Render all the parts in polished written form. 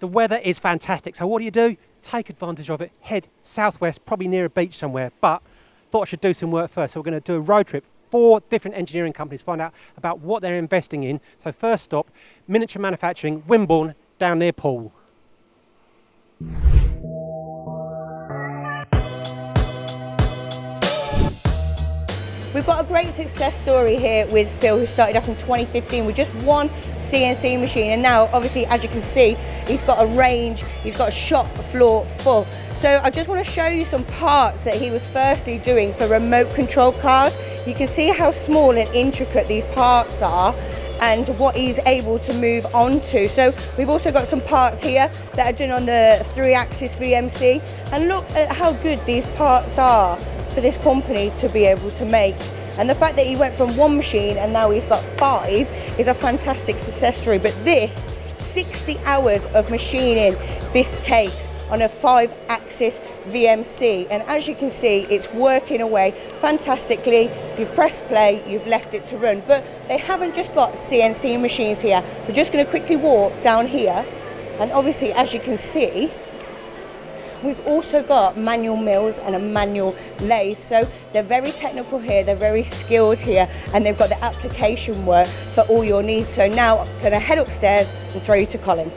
The weather is fantastic, so what do? Take advantage of it, head southwest, probably near a beach somewhere, but thought I should do some work first. So we're going to do a road trip, 4 different engineering companies, find out about what they're investing in. So first stop, miniature manufacturing, Wimborne, down near Poole. We've got a great success story here with Phil, who started off in 2015 with just 1 CNC machine, and now obviously, as you can see, he's got a range, he's got a shop floor full. So I just want to show you some parts that he was firstly doing for remote control cars. You can see how small and intricate these parts are and what he's able to move on to. So we've also got some parts here that are done on the 3-axis VMC, and look at how good these parts are for this company to be able to make. And the fact that he went from 1 machine and now he's got 5 is a fantastic success story. But this 60 hours of machining this takes on a 5-axis VMC, and as you can see, it's working away fantastically. You press play, you've left it to run, but they haven't just got CNC machines here. We're just going to quickly walk down here, and obviously, as you can see, we've also got manual mills and a manual lathe, so they're very technical here, they're very skilled here, and they've got the application work for all your needs. So now I'm going to head upstairs and throw you to Colin.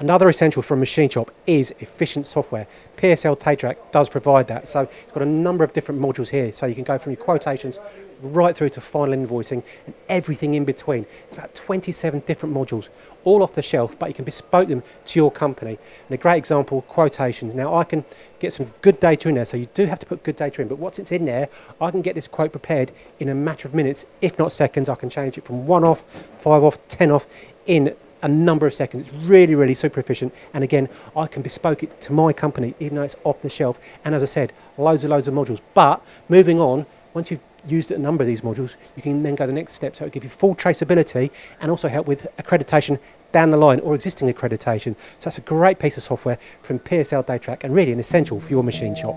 Another essential for a machine shop is efficient software. PSL Datatrack does provide that, so it's got a number of different modules here, so you can go from your quotations right through to final invoicing and everything in between. It's about 27 different modules, all off the shelf, but you can bespoke them to your company. And a great example, quotations. Now I can get some good data in there, so you do have to put good data in, but once it's in there, I can get this quote prepared in a matter of minutes, if not seconds. I can change it from 1 off, 5 off, 10 off in a number of seconds. It's really, really super efficient, and again, I can bespoke it to my company, even though it's off the shelf. And as I said, loads and loads of modules. But moving on, once you've used a number of these modules, you can then go the next step, so it'll give you full traceability and also help with accreditation down the line, or existing accreditation. So that's a great piece of software from PSL Datatrack, and really an essential for your machine shop.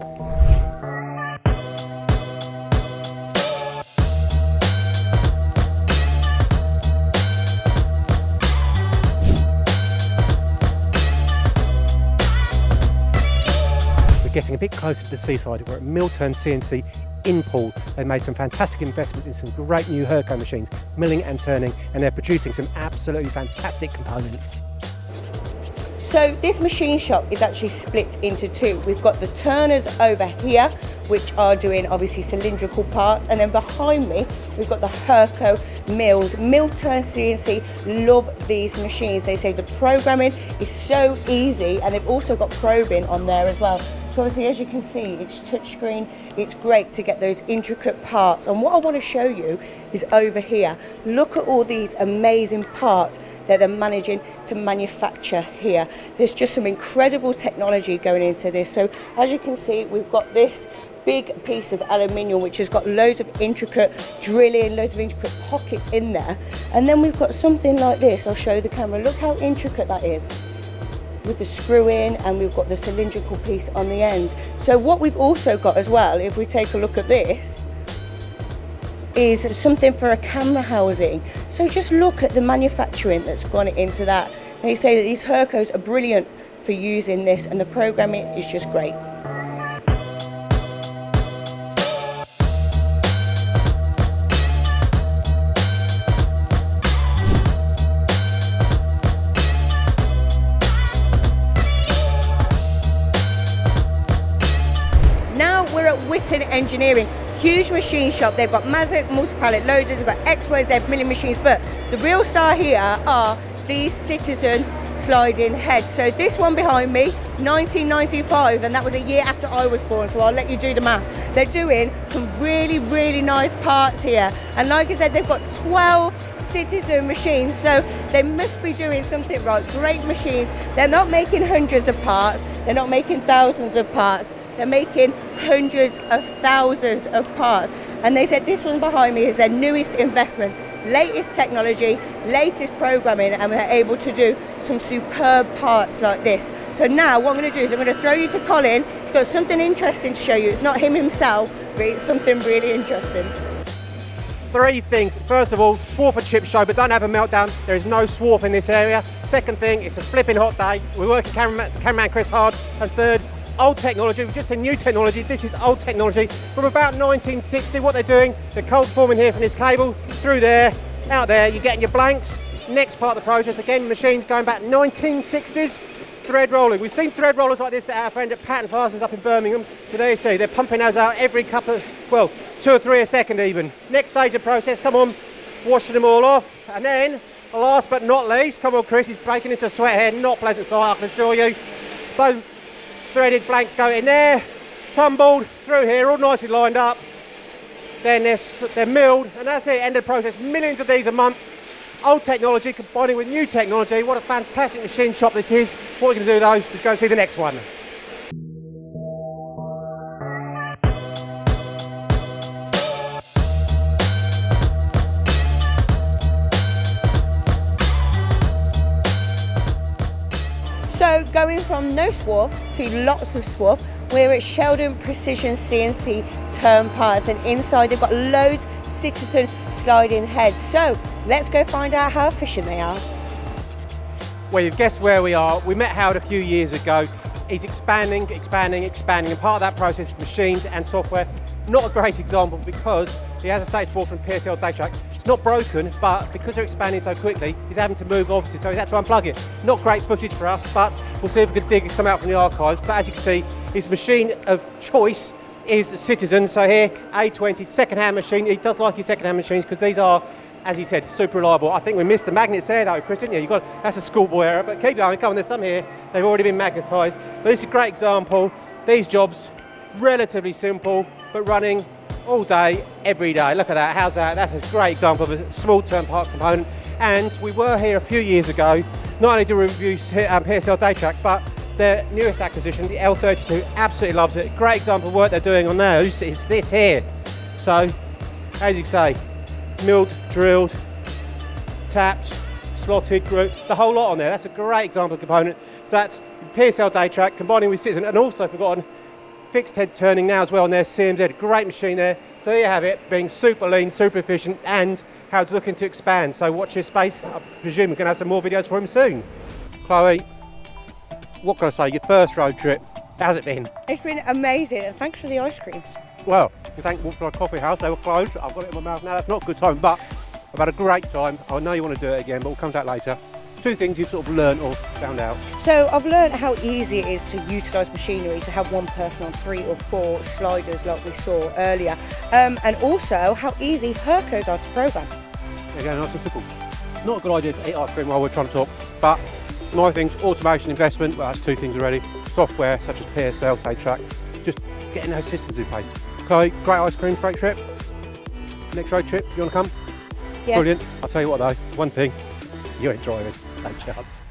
Getting a bit closer to the seaside, we're at Mill Turn CNC in Poole. They made some fantastic investments in some great new Hurco machines, milling and turning, and they're producing some absolutely fantastic components. So this machine shop is actually split into 2. We've got the turners over here, which are doing obviously cylindrical parts, and then behind me we've got the Hurco mills. Mill Turn CNC love these machines. They say the programming is so easy, and they've also got probing on there as well. So obviously, as you can see, it's touchscreen. It's great to get those intricate parts. And what I want to show you is over here. Look at all these amazing parts that they're managing to manufacture here. There's just some incredible technology going into this. So as you can see, we've got this big piece of aluminium, which has got loads of intricate drilling, loads of intricate pockets in there. And then we've got something like this. I'll show the camera. Look how intricate that is, with the screw in, and we've got the cylindrical piece on the end. So what we've also got as well, if we take a look at this, is something for a camera housing. So just look at the manufacturing that's gone into that. They say that these Hurcos are brilliant for using this, and the programming is just great. Engineering, huge machine shop. They've got Mazak multi-pallet loaders, they've got XYZ milling machines, but the real star here are these Citizen sliding heads. So this one behind me, 1995, and that was a year after I was born, so I'll let you do the math. They're doing some really, really nice parts here, and like I said, they've got 12 Citizen machines, so they must be doing something right. Great machines. They're not making hundreds of parts, they're not making thousands of parts, they're making hundreds of thousands of parts. And they said this one behind me is their newest investment, latest technology, latest programming, and they're able to do some superb parts like this. So now what I'm going to do is I'm going to throw you to Colin. He's got something interesting to show you. It's not him himself, but it's something really interesting. three things. First of all, Swarf and Chips show, but don't have a meltdown. There is no Swarf in this area. Second thing, it's a flipping hot day. We're working cameraman Chris hard. And third, old technology. We've just seen new technology. This is old technology from about 1960. What they're doing, they're cold forming here from this cable through there, out there. You're getting your blanks. Next part of the process, again, machines going back 1960s. Thread rolling. We've seen thread rollers like this at our friend at Patton Fasteners up in Birmingham. So there you see, they're pumping those out every couple of, well, 2 or 3 a second even. Next stage of process, come on, washing them all off. And then, last but not least, come on Chris, he's breaking into sweat here, not pleasant sight, I can assure you. Those threaded blanks go in there, tumbled through here, all nicely lined up. Then they're milled, and that's it, end of the process. Millions of these a month. Old technology combining with new technology. What a fantastic machine shop this is. What we're going to do though is go and see the next one. So going from no swarf to lots of swarf, we're at Sheldon Precision CNC turn parts, and inside they've got loads of Citizen sliding heads. So let's go find out how efficient they are. Well, you've guessed where we are. We met Howard a few years ago. He's expanding, and part of that process is machines and software. Not a great example because he has a status board from PSL Datatrack. It's not broken, but because they're expanding so quickly, he's having to move offices, so he's had to unplug it. Not great footage for us, but we'll see if we can dig some out from the archives. But as you can see, his machine of choice is a Citizen. So here, A20, second-hand machine. He does like his second-hand machines because these are, as he said, super reliable. I think we missed the magnets there though, Chris, didn't you? That's a schoolboy error, but keep going. Come on, there's some here. They've already been magnetised. But this is a great example. These jobs, relatively simple, but running all day, every day. Look at that, how's that? That's a great example of a small turn part component. And we were here a few years ago, not only to review PSL Datatrack, but their newest acquisition, the L32, absolutely loves it. Great example of work they're doing on those is this here. So, as you say, milled, drilled, tapped, slotted, grouped, the whole lot on there. That's a great example of component. So that's PSL Datatrack combining with Citizen, and also forgotten fixed head turning now as well on their CMZ. Great machine there. So there you have it, being super lean, super efficient, and how it's looking to expand. So watch this space. I presume we're going to have some more videos for him soon. Chloe, what can I say? Your first road trip. How's it been? It's been amazing, and thanks for the ice creams. Well, we thank Walter Coffee House, they were closed. I've got it in my mouth now, that's not a good time, but I've had a great time. I know you want to do it again, but we'll come to that later. Two things you've sort of learned or found out. So I've learned how easy it is to utilise machinery, to have one person on 3 or 4 sliders like we saw earlier, and also how easy Hurcos are to program. Again, nice and simple. Not a good idea to eat ice cream while we're trying to talk, but my things, automation investment, well that's 2 things already, software such as PSL, Datatrack, just getting those systems in place. Chloe, great ice creams, great trip. Next road trip, you want to come? Yeah. Brilliant. I'll tell you what though, one thing, you ain't driving, no chance.